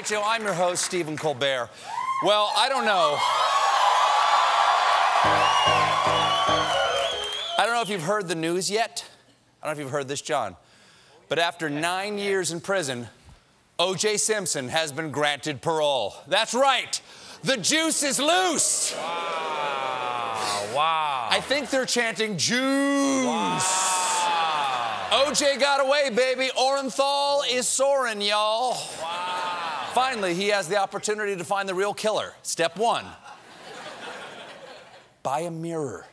Night Show. I'm your host, Stephen Colbert. Well, I don't know. I don't know if you've heard the news yet. I don't know if you've heard this, John. But after 9 years in prison, OJ Simpson has been granted parole. That's right. The juice is loose. Wow. Wow. I think they're chanting juice. Wow. OJ got away, baby. Orenthal is soaring, y'all. Wow. Finally, he has the opportunity to find the real killer. Step one, buy a mirror.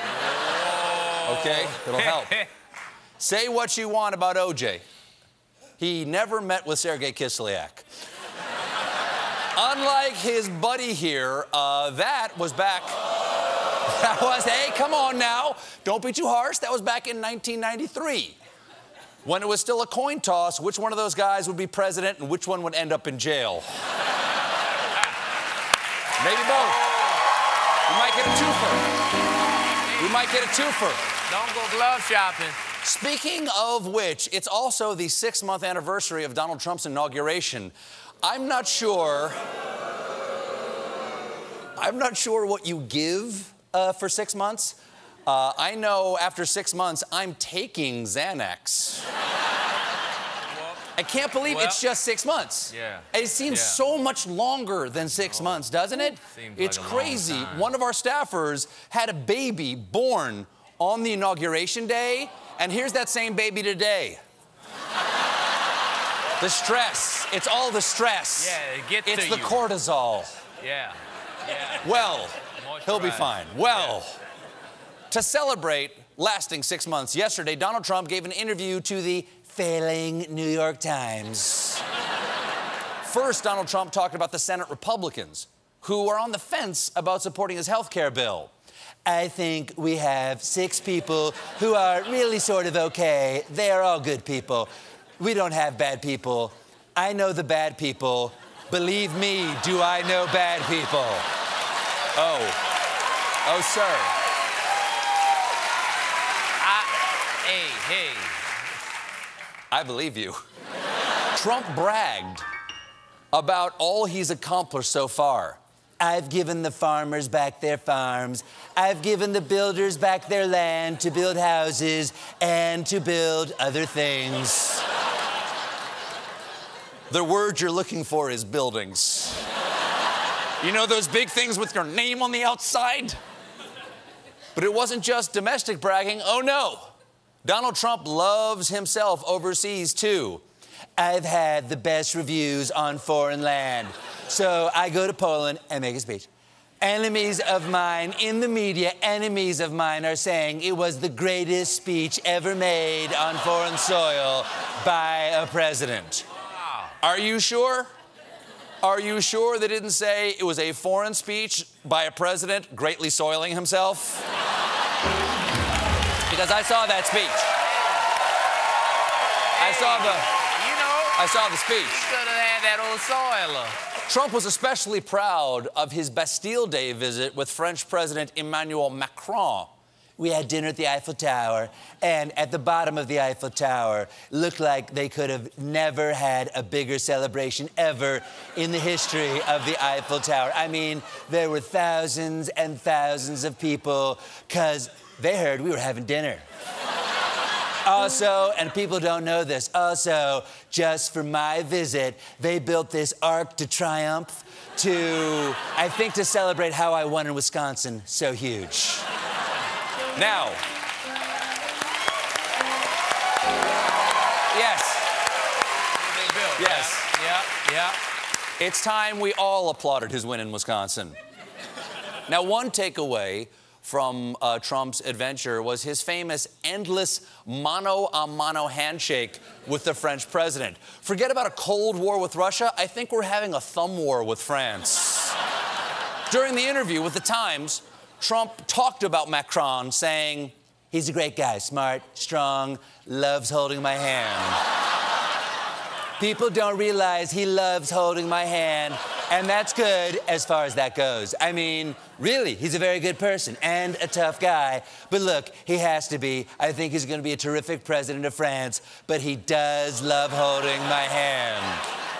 Oh. Okay, it'll help. Say what you want about OJ. He never met with Sergei Kislyak. Unlike his buddy here, that was back... That was, hey, come on now. Don't be too harsh. That was back in 1993, when it was still a coin toss which one of those guys would be president and which one would end up in jail. Maybe both. We might get a twofer. We might get a twofer. Don't go glove shopping. Speaking of which, it's also the 6-month anniversary of Donald Trump's inauguration. I'm not sure what you give for 6 months. I know after 6 months, I'm taking Xanax. Well, I can't believe it's just 6 months. Yeah. It seems so much longer than six months, doesn't it? It's like crazy. One of our staffers had a baby born on the inauguration day, and here's that same baby today. The stress. It's all the stress. Yeah, it gets to you. It's the cortisol. Yeah. Yeah. Well... He'll be fine. Well, to celebrate lasting 6 months, yesterday, Donald Trump gave an interview to the failing New York Times. First, Donald Trump talked about the Senate Republicans, who are on the fence about supporting his health care bill. I think we have 6 people who are really sort of okay. They are all good people. We don't have bad people. I know the bad people. Believe me, do I know bad people. Oh. Oh, sir. Hey. I believe you. Trump bragged about all he's accomplished so far. I've given the farmers back their farms. I've given the builders back their land to build houses and to build other things. The word you're looking for is buildings. You know those big things with your name on the outside? But it wasn't just domestic bragging. Oh, no. Donald Trump loves himself overseas, too. I've had the best reviews on foreign land. So I go to Poland and make a speech. Enemies of mine in the media, enemies of mine are saying it was the greatest speech ever made on foreign soil by a president. Wow. Are you sure? Are you sure they didn't say it was a foreign speech by a president greatly soiling himself? Because I saw that speech. Hey, I saw the speech. You could have had that old soiler. Trump was especially proud of his Bastille Day visit with French President Emmanuel Macron. We had dinner at the Eiffel Tower, and at the bottom of the Eiffel Tower looked like they could have never had a bigger celebration ever in the history of the Eiffel Tower. I mean, there were thousands and thousands of people because they heard we were having dinner. Also, and people don't know this, also, just for my visit, they built this Arc de Triomphe to, I think, to celebrate how I won in Wisconsin. So huge. Now, yes, yeah. It's time we all applauded his win in Wisconsin. Now, one takeaway from Trump's adventure was his famous endless mano-a-mano handshake with the French president. Forget about a Cold War with Russia. I think we're having a thumb war with France. During the interview with The Times, Trump talked about Macron, saying, he's a great guy, smart, strong, loves holding my hand. People don't realize he loves holding my hand, and that's good as far as that goes. I mean, really, he's a very good person and a tough guy. But look, he has to be. I think he's going to be a terrific president of France, but he does love holding my hand.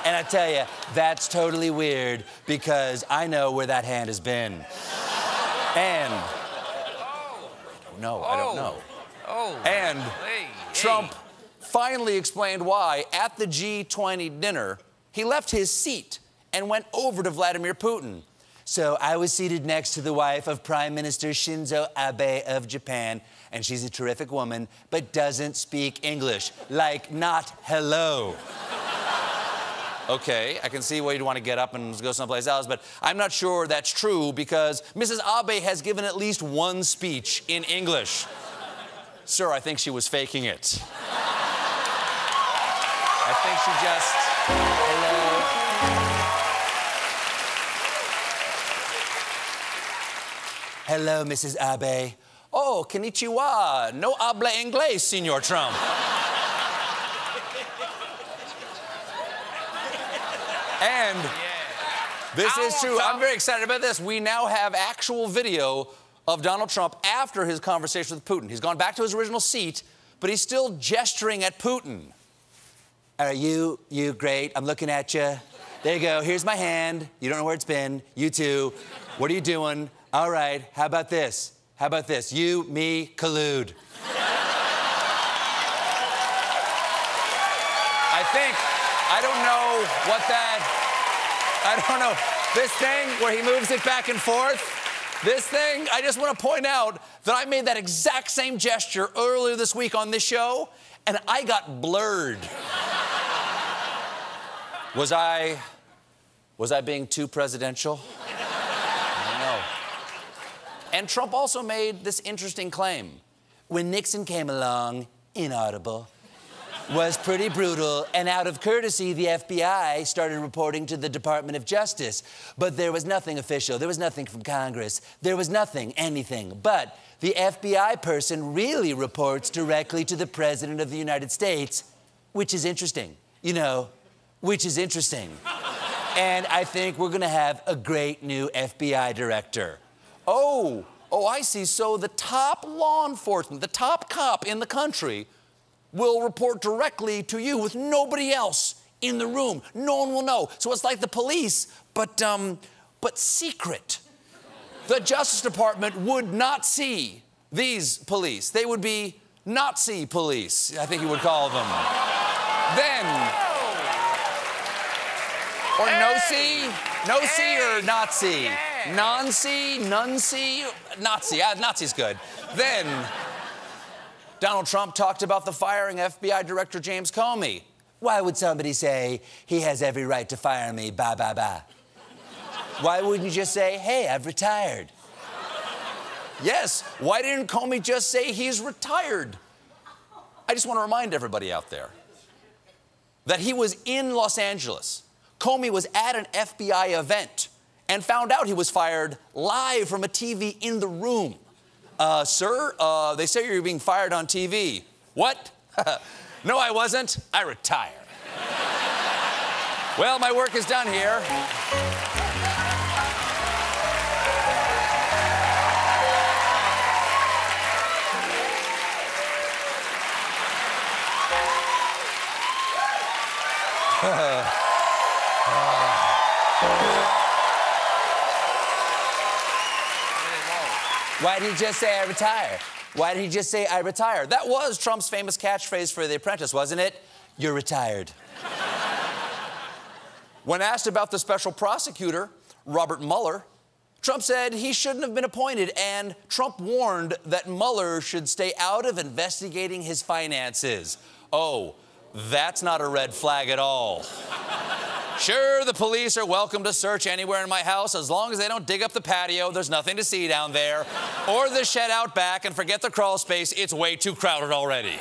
And I tell you, that's totally weird because I know where that hand has been. And... no, I don't know. Oh. And Trump finally explained why, at the G20 dinner, he left his seat and went over to Vladimir Putin. So I was seated next to the wife of Prime Minister Shinzo Abe of Japan, and she's a terrific woman, but doesn't speak English. Like, not hello. Okay, I can see why you'd want to get up and go someplace else, but I'm not sure that's true because Mrs. Abe has given at least one speech in English. Sir, I think she was faking it. I think she just... Hello. Hello, Mrs. Abe. Oh, konnichiwa. No habla inglés, Senor Trump. And this is true. I'm very excited about this. We now have actual video of Donald Trump after his conversation with Putin. He's gone back to his original seat, but he's still gesturing at Putin. All right, you great. I'm looking at you. There you go. Here's my hand. You don't know where it's been. You too. What are you doing? All right. How about this? How about this? You, me, collude. I don't know what that... I don't know. This thing where he moves it back and forth, this thing, I just want to point out that I made that exact same gesture earlier this week on this show, and I got blurred. Was I being too presidential? I don't know. And Trump also made this interesting claim. When Nixon came along, inaudible, was pretty brutal, and out of courtesy, the FBI started reporting to the Department of Justice. But there was nothing official. There was nothing from Congress. There was nothing, anything. But the FBI person really reports directly to the President of the United States, which is interesting. You know, which is interesting. And I think we're gonna have a great new FBI director. Oh, I see. So the top law enforcement, the top cop in the country will report directly to you with nobody else in the room. No one will know. So it's like the police, but secret. The Justice Department would not see these police. They would be Nazi police, I think you would call them. Or no-see, no-see or Nazi. Non-see, nun-see, Nazi. Nazi's good. Then... Donald Trump talked about the firing of FBI Director James Comey. Why would somebody say, he has every right to fire me, ba-ba-ba? Why wouldn't you just say, hey, I've retired? Yes, why didn't Comey just say he's retired? I just want to remind everybody out there that he was in Los Angeles. Comey was at an FBI event and found out he was fired live from a TV in the room. Sir, they say you're being fired on TV. What? No, I wasn't. I retire. Well, my work is done here. Why did he just say, I retire? Why did he just say, I retire? That was Trump's famous catchphrase for The Apprentice, wasn't it? You're retired. When asked about the special prosecutor, Robert Mueller, Trump said he shouldn't have been appointed, and Trump warned that Mueller should stay out of investigating his finances. Oh, that's not a red flag at all. Sure, the police are welcome to search anywhere in my house as long as they don't dig up the patio. There's nothing to see down there. Or the shed out back, and forget the crawl space. It's way too crowded already.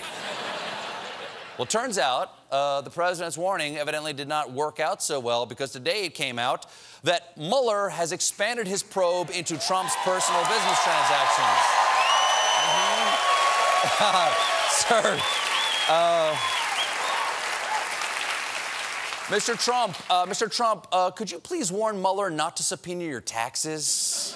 Well, turns out the president's warning evidently did not work out so well because today it came out that Mueller has expanded his probe into Trump's personal business transactions. Sir. Mr. Trump, could you please warn Mueller not to subpoena your taxes?